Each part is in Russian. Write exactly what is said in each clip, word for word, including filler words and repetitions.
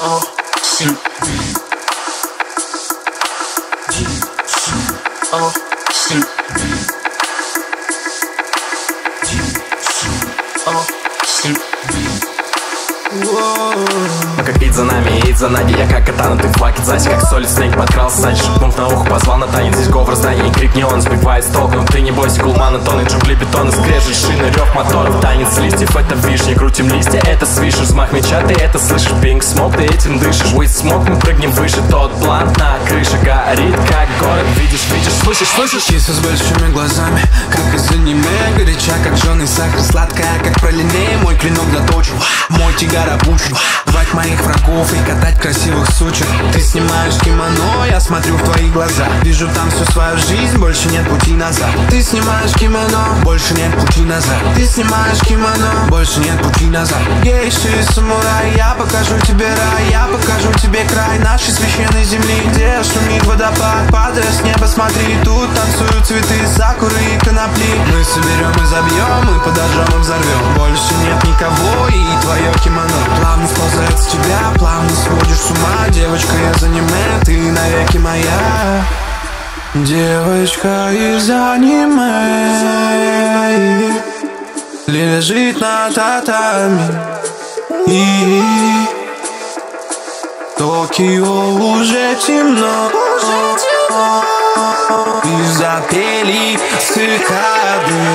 Но как идет за нами, идет за ноги, я как катана, ты флакет зась, как солид снег подкрался, значит, шепнув на ухо, позвал на танец, здесь говор знаний, крик не он, сбивает с толком, ты не бойся, кулмана, тонны, джугли, бетона, скрежет, шины, рев моторов, танец листьев, это вишни, крутим листья, это свишь, взмах меча, ты это слышишь, пинг, смог, ты этим дышишь, with smoke, мы прыгнем выше, тот план на крыше горит, как город, видишь, видишь, слышишь, слышишь, киса с большими глазами, как из аниме, горяча, как жженый сахар, сладкая, как пролиней, мой клинок заточен, мой тигар обучен, звать моих врагов и катать красивых сучек. Ты снимаешь кимоно, я смотрю в твои глаза, вижу там всю свою жизнь, больше нет пути назад. Ты снимаешь кимоно, больше нет пути назад. Ты снимаешь кимоно, больше нет пути назад. Гейши и самурай, я покажу тебе рай, я покажу тебе край нашей священной земли, где шумит водопад, падая с неба, смотри, тут танцуют цветы, сакуры и конопли. Мы соберем и забьем, и подожжем и взорвем, больше нет никого и твое кимоно. Плавно сползает с тебя, плавно сводишь с ума, девочка из аниме, ты навеки моя. Девочка из аниме лежит на татами, и Токио уже темно, и запели цикады.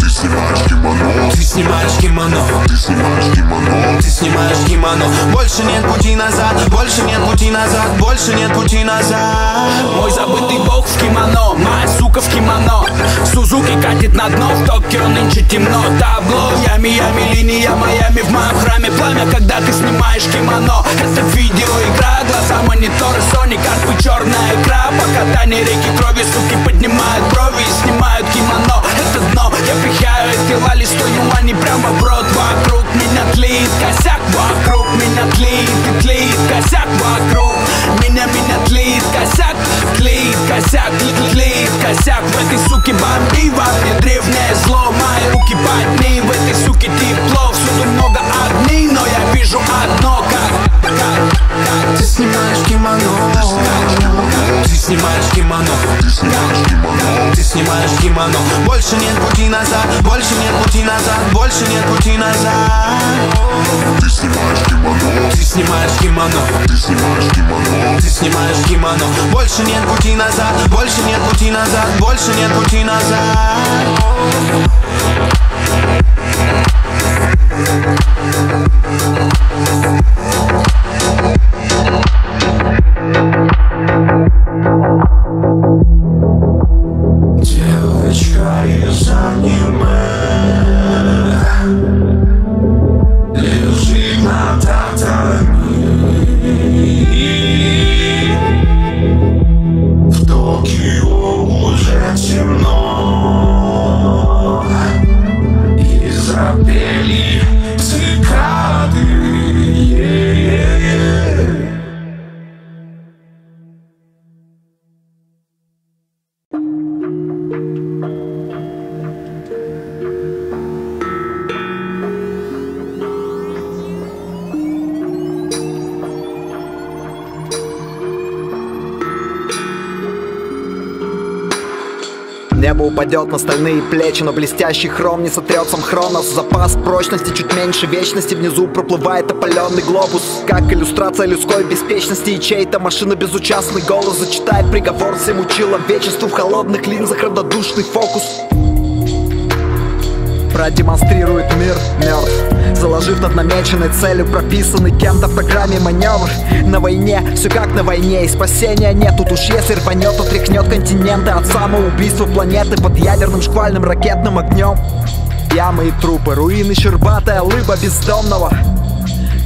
Ты снимаешь кимоно, ты снимаешь кимоно, ты снимаешь кимоно, ты снимаешь кимоно. Больше нет пути назад, больше нет пути назад, больше нет пути назад. Мой забытый бог в кимоно, моя сука в кимоно. Сузуки катит на дно, в Токио нынче темно. Табло, ями, ями, линия, Майами, в моем храме пламя, когда ты снимаешь кимоно. Это видеоигра, глаза, мониторы, Sony, карпы, черная икра. Пока тани реки крови, суки поднимают брови и снимают кимоно. Это дно, я пихаю открывали сто юаней прямо в рот. Вокруг меня тлит косяк, вокруг меня тлит и тлит косяк, вокруг меня, меня тлит косяк, тлит косяк, тлит, тлит косяк. В этой суке бомби, во мне древнее зло, мои руки подни, в этой суке тепло, всюду много огней, но я вижу одно, как, как, как. Ты снимаешь кимоно, ты снимаешь кимоно, ты снимаешь кимоно, ты снимаешь кимоно. Больше нет пути назад, больше нет пути назад, больше нет пути назад. Ты снимаешь кимоно, ты снимаешь кимоно, ты снимаешь кимоно, ты снимаешь кимоно. Больше нет пути назад, больше нет пути назад, больше нет пути назад. Девочка из аниме лежит на татами. Небо упадет на стальные плечи, но блестящий хром не сотрет сам Хронос. Запас прочности чуть меньше вечности, внизу проплывает опаленный глобус, как иллюстрация людской беспечности, и чей-то машина безучастный голос зачитает приговор всему человечеству в холодных линзах равнодушный фокус. Продемонстрирует мир мертв, заложив над намеченной целью прописанный кем-то в программе маневр. На войне все как на войне, и спасения нету, уж если рванет, отряхнет континенты от самоубийства планеты под ядерным шквальным ракетным огнем. Ямы и трупы, руины, щербатая лыба бездомного,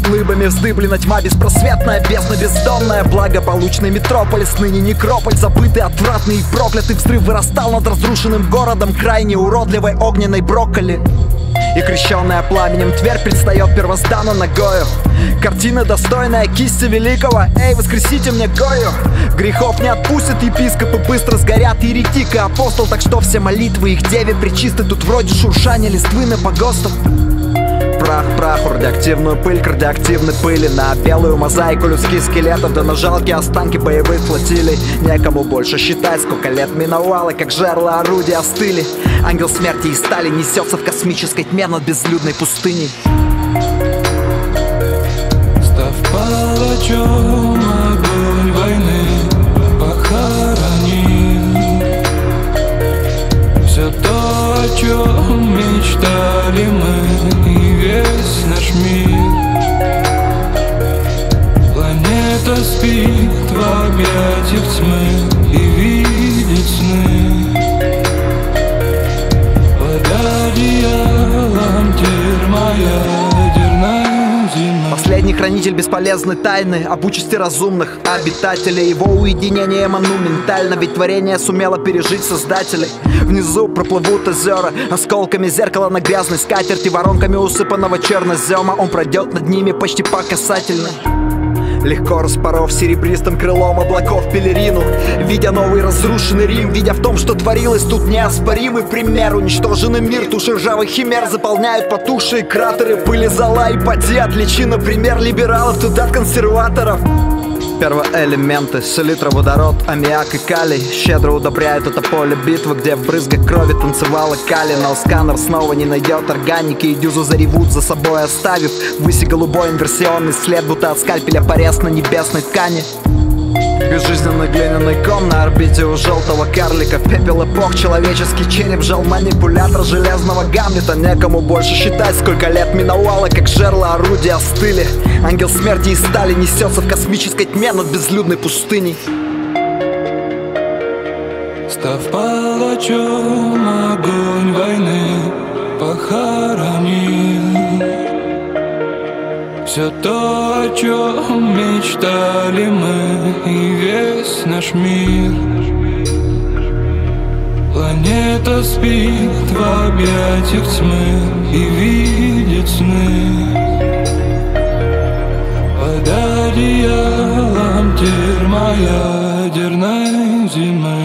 глыбами вздыблена тьма беспросветная, бездна бездомная. Благополучный метрополис, ныне некрополь, забытый, отвратный и проклятый. Взрыв вырастал над разрушенным городом крайне уродливой огненной брокколи, и крещенная пламенем Тверь предстает первозданно ногою. Картина достойная кисти великого, эй, воскресите мне Гою. Грехов не отпустят епископы, быстро сгорят еретик и апостол, так что все молитвы их деве причисты, тут вроде шуршание листвы на погостах. прах, праху, радиоактивную пыль, кардиоактивной пыли, на белую мозаику людских скелетов, да на жалкие останки боевых флотилий. Некому больше считать, сколько лет миновало, как жерла орудия остыли. Ангел смерти и стали несется в космической тьме над безлюдной пустыней. Став палачом, огонь войны похоронил все то, о чем мечтали мы и весь наш мир. Планета спит в объятиях тьмы и видит сны. Под одеялом термоядерная. Последний хранитель бесполезной тайны об участи разумных обитателей. Его уединение монументально, ведь творение сумело пережить создателей. Внизу проплывут озера осколками зеркала на грязной скатерти, воронками усыпанного чернозема. Он пройдет над ними почти по касательной, легко распоров серебристым крылом облаков пелерину. Видя новый разрушенный Рим, видя в том, что творилось тут, неоспоримый пример. Уничтоженный мир, туши ржавых химер заполняют потухшие кратеры пыли, зола и поди. Отличи, например, либералов туда от консерваторов. Первоэлементы, селитра, водород, аммиак и калий щедро удобряют это поле битвы, где в брызгах крови танцевала кали. Но сканер снова не найдет органики, и дюзу заревут за собой оставив выси голубой инверсионный след, будто от скальпеля порез на небесной ткани. Безжизненный глиняный ком на орбите у желтого карлика, пепел эпох, человеческий череп жал манипулятор железного Гамлета. Некому больше считать, сколько лет миновало, как жерла орудия остыли. Ангел смерти и стали несется в космической тьме над безлюдной пустыней. Став палачом, огонь войны похоронил все то, о чем мечтали мы и весь наш мир. Планета спит в объятиях тьмы и видит сны. Под одеялом термоядерной зимы.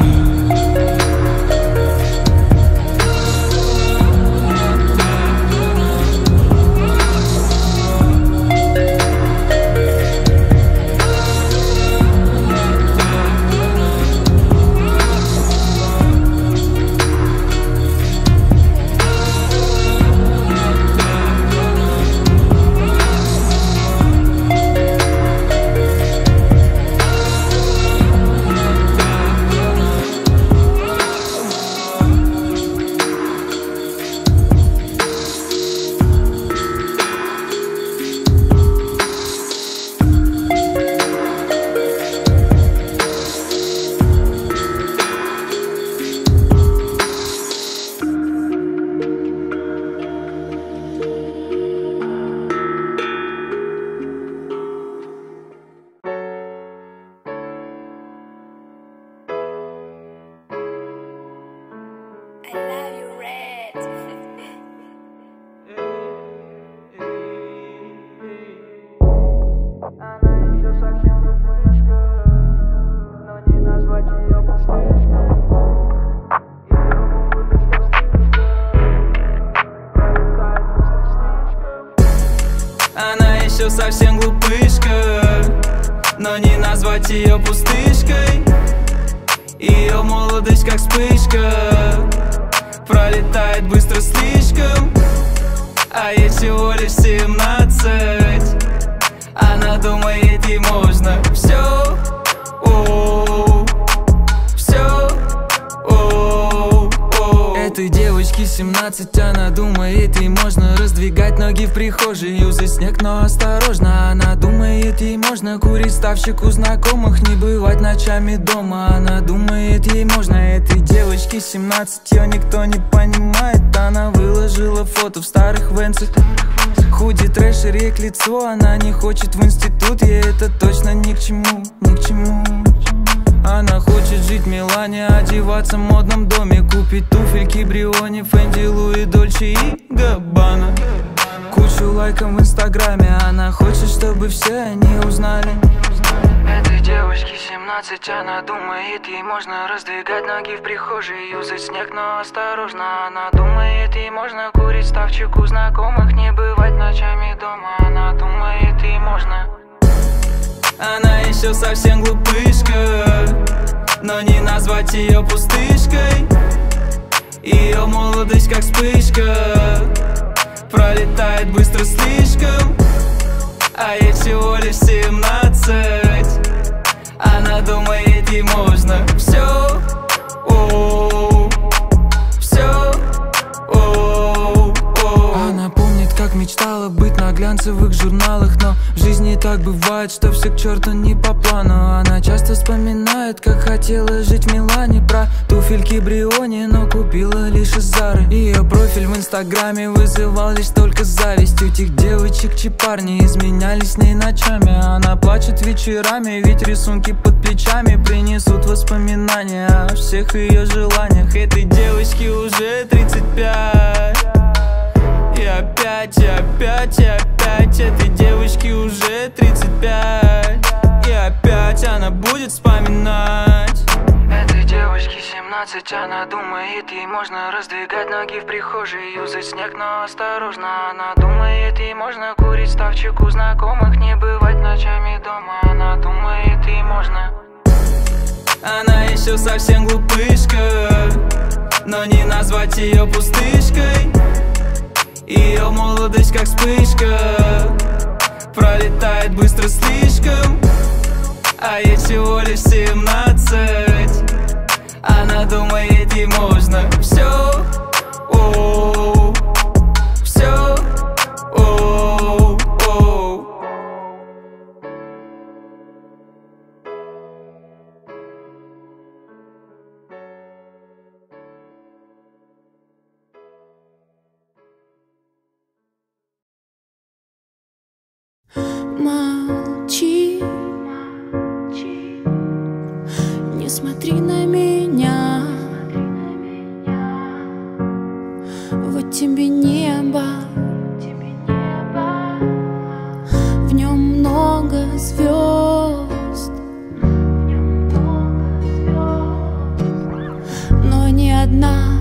Совсем глупышка, но не назвать ее пустышкой. Ее молодость как вспышка, пролетает быстро слишком. А ей всего лишь семнадцать, она думает, ей можно все. О-о-о, все. О-о-о. Этой девочке семнадцать, она думает, ей можно раздвигать ноги в прихожей, юзать снег, но осторожно. Она думает, ей можно курить ставщик у знакомых, не бывать ночами дома. Она думает, ей можно. Этой девочке семнадцать, ее никто не понимает. Она выложила фото в старых венцах, худи, трэшер, ей к лицу. Она не хочет в институт, ей это точно ни к чему, ни к чему. Она хочет жить в Милане, одеваться в модном доме, купить туфельки Бриони, Фенди, Луи, Дольче и Габбана, кучу лайков в инстаграме. Она хочет, чтобы все они узнали. Этой девочке семнадцать, она думает, ей можно раздвигать ноги в прихожей, юзать снег, но осторожно. Она думает, ей можно курить доставчику знакомых, не бывать ночами дома. Она думает, и можно. Она еще совсем глупышка, но не назвать ее пустышкой. Ее молодость как вспышка, пролетает быстро слишком. А ей всего лишь семнадцать, она думает, ей можно все. О-о-о, все. О-о-о. Она помнит, как мечтала быть на глянцевых журналах, но в жизни так бывает, что все к черту не по плану. Она часто вспоминает, как хотела жить в Милане, про туфельки Бриони, но купила лишь из Зары. Ее профиль в инстаграме вызывал лишь только зависть. У тех девочек чьи парни изменялись с ней ночами. Она плачет вечерами, ведь рисунки под плечами принесут воспоминания о всех ее желаниях. Этой девочке уже тридцать пять. И опять, и опять, и опять этой девочке уже тридцать пять. И опять она будет вспоминать. Этой девочке семнадцать, она думает, ей можно раздвигать ноги в прихожей, юзать снег, но осторожно. Она думает, ей можно курить ставчику знакомых, не бывать ночами дома. Она думает, ей можно. Она еще совсем глупышка, но не назвать ее пустышкой. Ее молодость как вспышка, пролетает быстро слишком. А ей всего лишь семнадцать, она думает, ей можно все. О-о-о, все. О-о-о. Молчи, не смотри на меня, вот тебе небо, в нем много звезд, но ни одна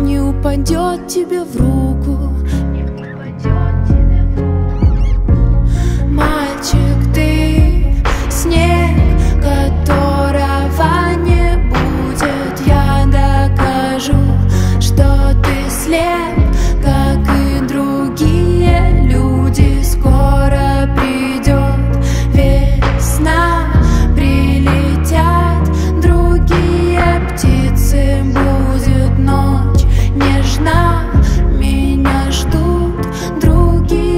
не упадет тебе в руку. Мальчик, ты снег, которого не будет. Я докажу, что ты слеп, как и другие люди. Скоро придет весна, прилетят другие птицы. Будет ночь нежна, меня ждут другие.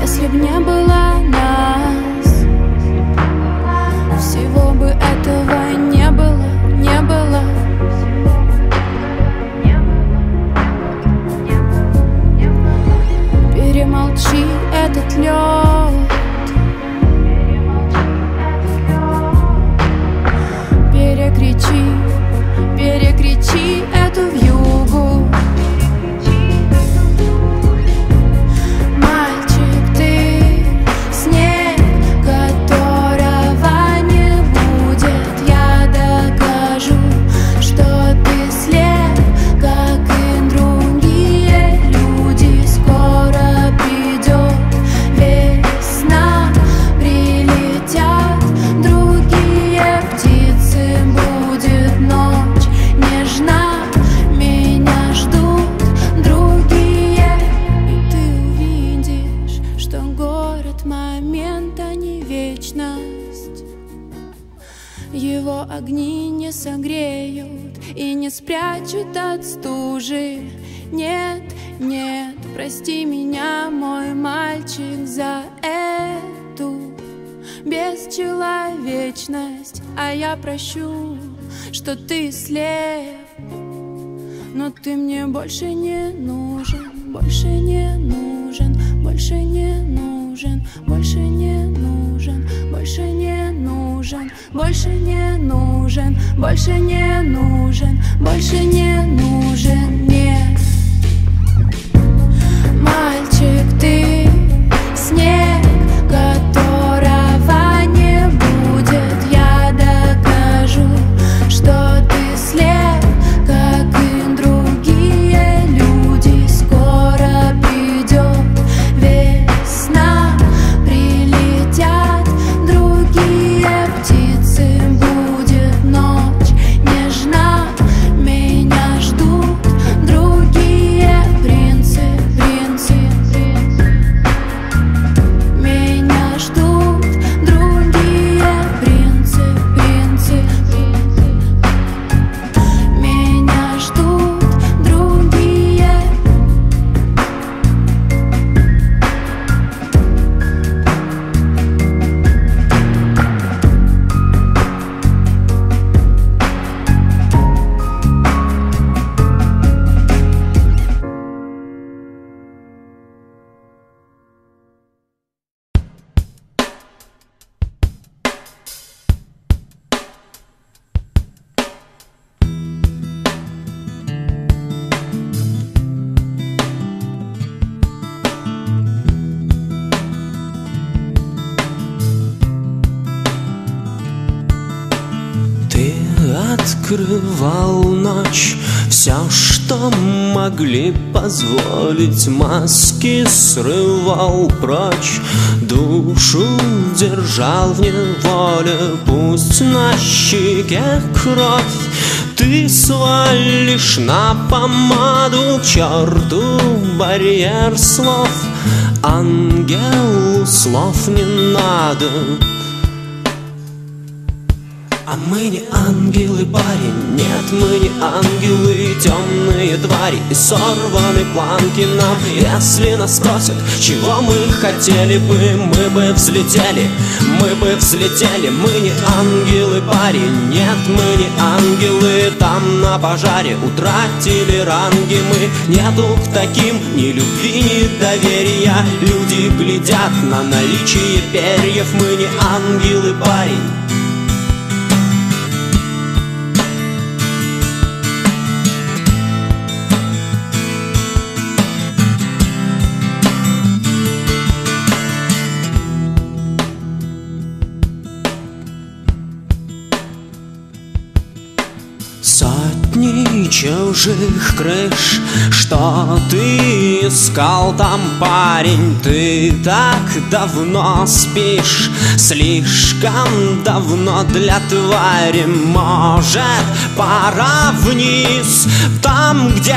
Если б не было нас, всего бы этого не было, не было. Перемолчи этот лед, перекричи, перекричи эту вьюгу. Мальчик, ты снег, которого не будет. Я докажу, что ты слеп, как и другие люди. Скоро придет весна, прилетят другие птицы. Будет ночь нежна, меня ждут другие. И ты увидишь, что город момент, а не вечность. Его огни не согреют и не спрячут от стужи. Нет, нет, прости меня, мой мальчик, за эту бесчеловечность. А я прощу, что ты слеп, но ты мне больше не нужен, больше не нужен, больше не нужен, больше не нужен, больше не нужен, больше не нужен, больше не нужен, больше не нужен мне. Мальчик, ты снег, которого не будет. Я докажу, что ты слеп, как и другие люди. покрывал ночь все, что могли позволить, маски срывал прочь, душу держал в неволе, пусть на щеке кровь. Ты свалишь на помаду, черту барьер слов, ангелу слов не надо. А мы не ангелы, парень, нет, мы не ангелы, темные твари и сорваны планки нам. Если нас просят, чего мы хотели бы, мы бы взлетели, мы бы взлетели. Мы не ангелы, парень, нет, мы не ангелы, там на пожаре утратили ранги мы. Нету к таким ни любви, ни доверия, люди глядят на наличие перьев. Мы не ангелы, парень. Сотни чужих крыш, что ты искал там, парень? Ты так давно спишь, слишком давно для твари. Может, пора вниз, там, где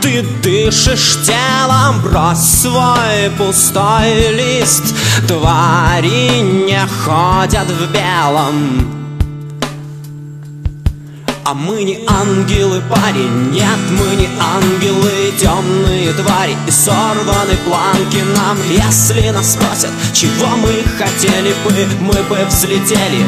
ты дышишь телом, брось свой пустой лист. Твари не ходят в белом. А мы не ангелы, парень, нет, мы не ангелы, темные твари и сорваны планки нам. Если нас просят, чего мы хотели бы, мы бы взлетели,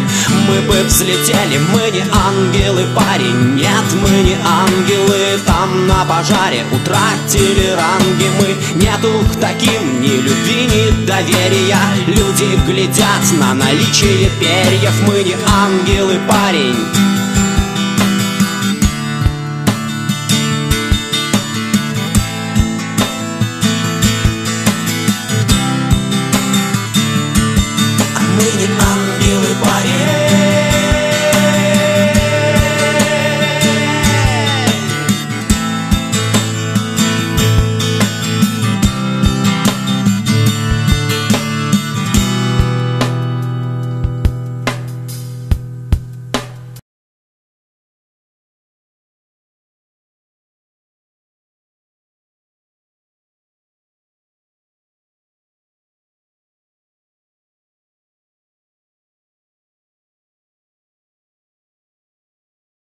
мы бы взлетели. Мы не ангелы, парень, нет, мы не ангелы, там на пожаре утратили ранги мы. Нету к таким ни любви, ни доверия, люди глядят на наличие перьев. Мы не ангелы, парень.